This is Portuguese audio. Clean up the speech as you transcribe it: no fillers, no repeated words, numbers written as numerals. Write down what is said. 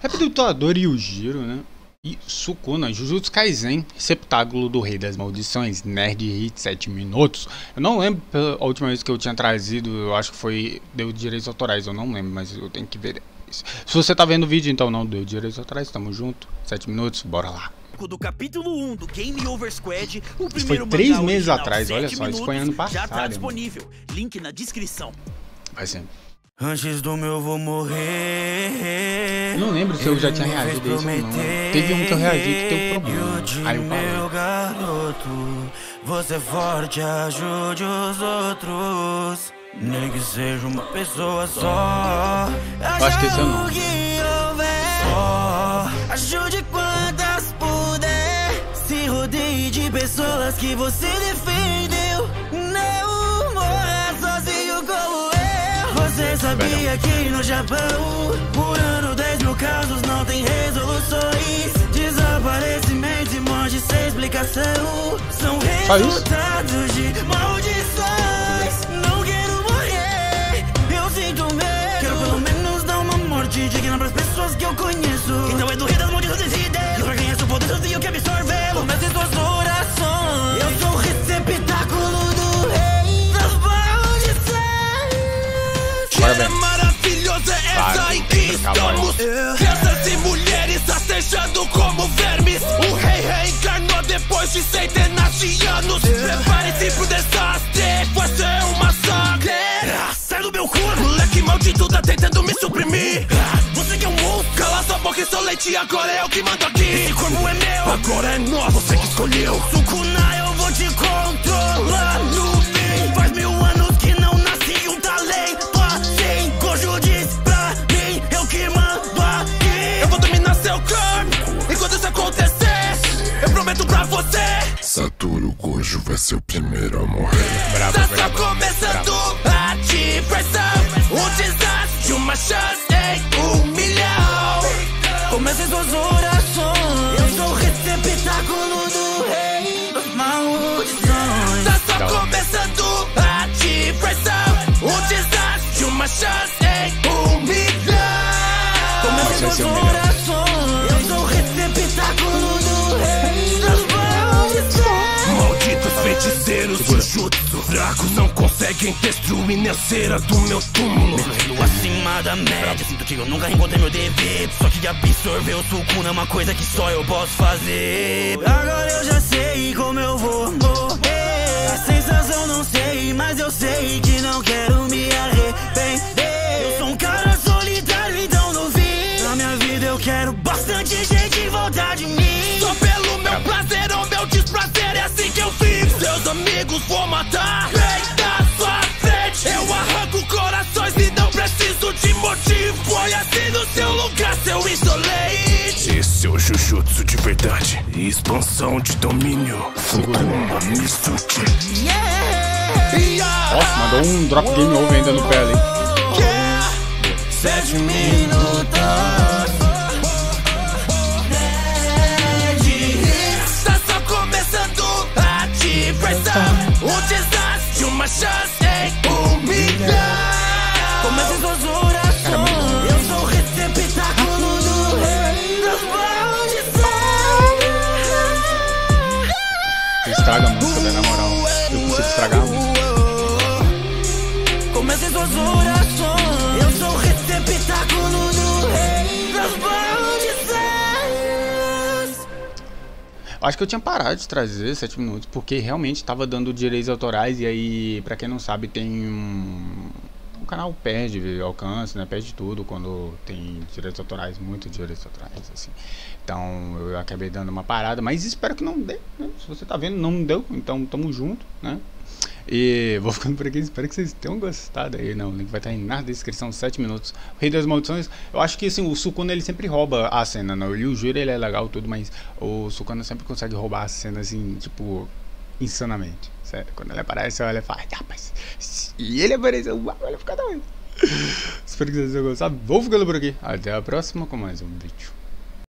Rap do Itadori Yuji, né? E Sukuna, Jujutsu Kaisen, receptáculo do Rei das Maldições, NERD HITS 7 minutos. Eu não lembro a última vez que eu tinha trazido, eu acho que foi deu direitos autorais, eu não lembro, mas eu tenho que ver isso. Se você tá vendo o vídeo, então não deu direitos autorais, tamo junto, 7 minutos, bora lá. Do capítulo 1 do Game Over Squad, o primeiro foi 3 meses atrás, olha só, isso foi ano passado. Já tá disponível, link na descrição. Vai ser. Antes do meu vou morrer. Não lembro se eu já tinha reagido a isso ou não. Teve um que eu reagi que teve um problema. Aí eu parei. Meu garoto, você é forte, ajude os outros. Nem que seja uma pessoa só. Eu acho que esse é o nome. Ajude quantas puder. Se rodeie de pessoas que você defendeu. Não morra sozinho como eu. Você sabia que no Japão, por ano 10.000 casos não tem resoluções. Desaparecimentos e mortes sem explicação são resultados de maldições. Não quero morrer, eu sinto medo. Quero pelo menos dar uma morte digna pras pessoas que eu conheço. Então é do Rei das Maldições decidido. E pra quem é seu poder sozinho que absorve o meu em suas orações. Eu sou o receptáculo do Rei das Maldições. É maravilhosa essa e que estamos. Crianças e mulheres rastejando como vermes. O rei reencarnou depois de centenas de anos. Prepare-se pro desastre, vai ser um massacre. Sai do meu corpo, moleque maldito tá tentando me suprimir. Você que é um monstro, cala sua boca e seu leite. Agora é o que mando aqui, esse corpo é meu. Agora é nosso, você que escolheu. Sukuna, eu vou te controlar no fim. Faz 1000 anos que não nasci um talento. Gojo diz pra mim, eu que mando aqui. Eu vou dominar seu corpo, enquanto isso acontecer, eu prometo pra você. Satoru Gojo vai ser o primeiro a morrer. Bravo, tá começando a diversão. Um desastre, uma chance em 1 milhão. Comece suas orações, eu sou o receptáculo do Rei das Maldições. Tá começando a diversão. Um desastre, uma chance em 1 milhão. Comece os corações, eu sou o receptáculo do Rei das Maldições. Malditos feiticeiros, Jujutsu fracos não conseguem destruir a cera do meu túmulo. Mesmo acima da média, sinto que eu nunca encontrei meu dever. Só que absorver o Sukuna é uma coisa que só eu posso fazer. Agora eu já sei como eu vou morrer. A sensação não sei, mas eu sei que não quero me arrepender. Eu sou um cara solitário, então não vi. Na minha vida eu quero bastante gente em volta de mim. Só pelo meu prazer ou meu desprazer, é assim que eu vivo. Seus amigos vou matar, vem da sua frente. Eu arranco corações e não preciso de motivo. Foi assim no seu lugar, seu insolente. Esse é o Jujutsu de verdade, expansão de domínio. Sukuna, Mizuki. Nossa, mandou um drop game over ainda no pé ali. 7 minutos. Tá só começando a diversão. Um desastre, uma chance em 1 milhão. Comece suas orações, eu sou o receptáculo do Rei das Maldições. Tu estraga a música, né, na moral. Eu consigo estragar a música. Comece suas orações, eu sou o receptáculo do Rei das Maldições. Acho que eu tinha parado de trazer 7 minutos, porque realmente tava dando direitos autorais. E aí, pra quem não sabe, tem um... O canal perde alcance, né? Perde tudo quando tem direitos autorais, muito direitos autorais, assim. Então eu acabei dando uma parada, mas espero que não dê, né? Se você tá vendo, não deu, então tamo junto, né? E vou ficando por aqui, espero que vocês tenham gostado aí, não, o link vai estar aí na descrição, 7 minutos. O Rei das Maldições, eu acho que assim, o Sukuna ele sempre rouba a cena, não, ele, o Juro ele é legal tudo, mas o Sukuna sempre consegue roubar a cena assim, tipo, insanamente, sério, quando ele aparece, olha e fala, rapaz, e ele apareceu, uau, ele fica doido. Espero que vocês tenham gostado, vou ficando por aqui, até a próxima com mais um vídeo.